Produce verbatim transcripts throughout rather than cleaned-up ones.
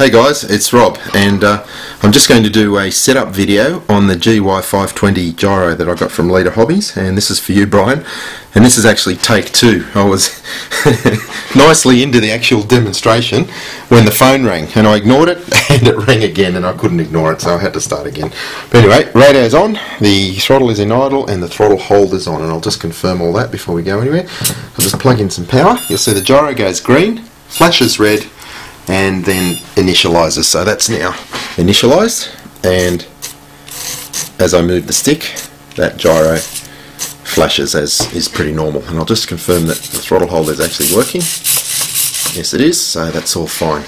Hey guys, it's Rob, and uh, I'm just going to do a setup video on the G Y five twenty gyro that I got from Leader Hobbies, and this is for you, Brian, and this is actually take two. I was nicely into the actual demonstration when the phone rang, and I ignored it, and it rang again, and I couldn't ignore it, so I had to start again. But anyway, radar's on, the throttle is in idle, and the throttle holder's on, and I'll just confirm all that before we go anywhere. I'll just plug in some power. You'll see the gyro goes green, flashes red, and then initializes. So that's now initialized, and as I move the stick, that gyro flashes, as is pretty normal. And I'll just confirm that the throttle holder is actually working. Yes, it is, so that's all fine.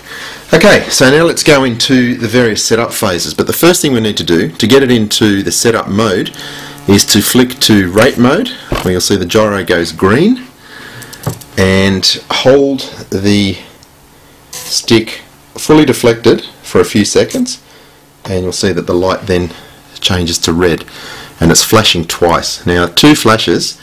Okay, so now let's go into the various setup phases. But the first thing we need to do to get it into the setup mode is to flick to rate mode, where you'll see the gyro goes green, and hold the stick fully deflected for a few seconds, and you'll see that the light then changes to red, and it's flashing twice. Now, two flashes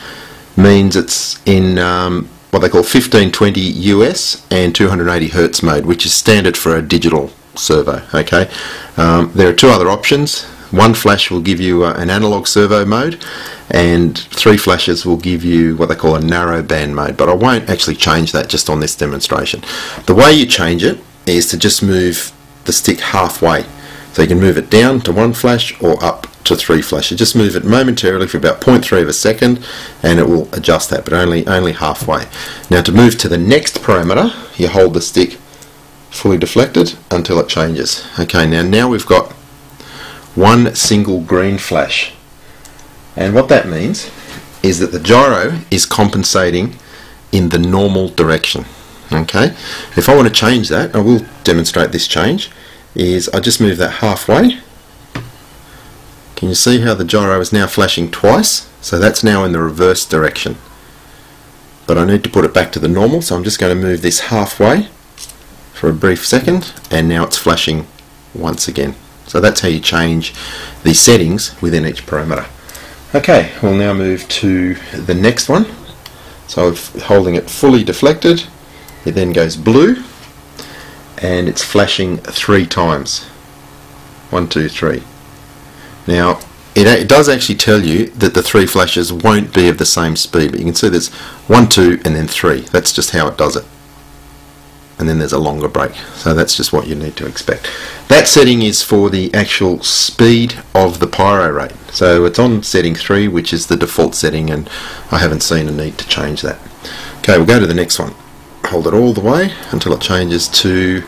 means it's in um, what they call fifteen twenty U S and two hundred eighty hertz mode, which is standard for a digital servo. Okay, um, there are two other options. One flash will give you uh, an analog servo mode, and three flashes will give you what they call a narrow band mode, but I won't actually change that just on this demonstration. The way you change it is to just move the stick halfway. So you can move it down to one flash or up to three flashes. Just move it momentarily for about zero point three of a second, and it will adjust that, but only, only halfway. Now, to move to the next parameter, you hold the stick fully deflected until it changes. Okay, now, now we've got one single green flash, and what that means is that the gyro is compensating in the normal direction. Okay, if I want to change that, I will demonstrate this change. Is I just move that halfway. Can you see how the gyro is now flashing twice? So that's now in the reverse direction, but I need to put it back to the normal, so I'm just going to move this halfway for a brief second, and now it's flashing once again. So that's how you change the settings within each parameter. Okay, we'll now move to the next one. So holding it fully deflected, it then goes blue, and it's flashing three times. One, two, three. Now, it, it does actually tell you that the three flashes won't be of the same speed, but you can see there's one, two, and then three. That's just how it does it. And then there's a longer break, so that's just what you need to expect. That setting is for the actual speed of the pyro rate, so it's on setting three, which is the default setting, and I haven't seen a need to change that. Okay, we'll go to the next one. Hold it all the way until it changes to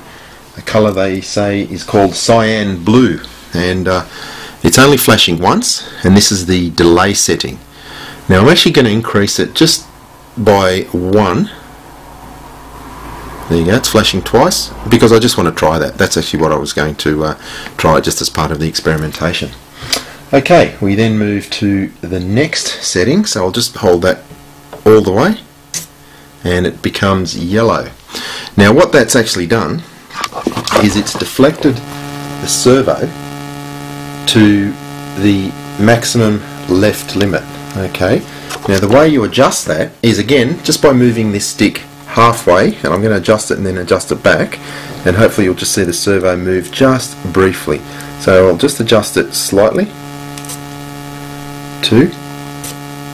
a colour they say is called cyan blue, and uh, it's only flashing once, and this is the delay setting. Now, I'm actually going to increase it just by one. There you go, it's flashing twice, because I just want to try that. That's actually what I was going to uh, try, just as part of the experimentation. Okay, we then move to the next setting, so I'll just hold that all the way, and it becomes yellow. Now, what that's actually done is it's deflected the servo to the maximum left limit. Okay, now the way you adjust that is, again, just by moving this stick halfway, and I'm going to adjust it and then adjust it back, and hopefully you'll just see the servo move just briefly. So I'll just adjust it slightly. Two.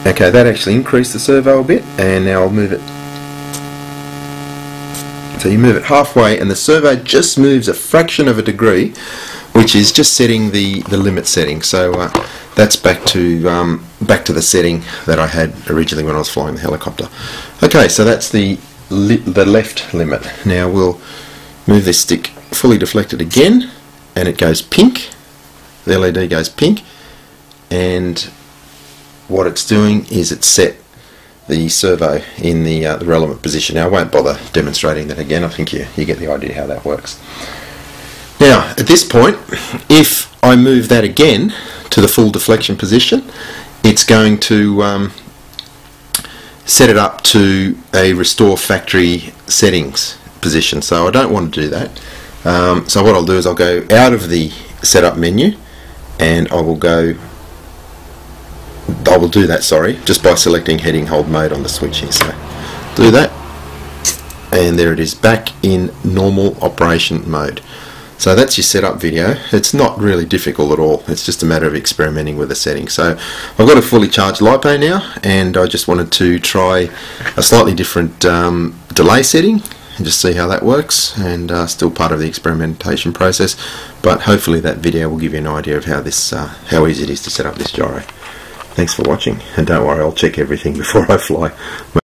Okay, that actually increased the servo a bit, and now I'll move it. So you move it halfway, and the servo just moves a fraction of a degree, which is just setting the the limit setting. So uh, that's back to um, back to the setting that I had originally when I was flying the helicopter. Okay, so that's the the left limit. Now we'll move this stick fully deflected again, and it goes pink. The L E D goes pink, and what it's doing is it's set the servo in the, uh, the relevant position. Now, I won't bother demonstrating that again. I think you, you get the idea how that works. Now, at this point, if I move that again to the full deflection position, it's going to um, set it up to a restore factory settings position, so I don't want to do that. Um, so what I'll do is I'll go out of the setup menu, and I will go I will do that sorry just by selecting heading hold mode on the switch here. So do that, and there it is, back in normal operation mode. So that's your setup video. It's not really difficult at all. It's just a matter of experimenting with the setting. So I've got a fully charged LiPo now, and I just wanted to try a slightly different um, delay setting and just see how that works, and uh, still part of the experimentation process, but hopefully that video will give you an idea of how this uh, how easy it is to set up this gyro. Thanks for watching, and don't worry, I'll check everything before I fly.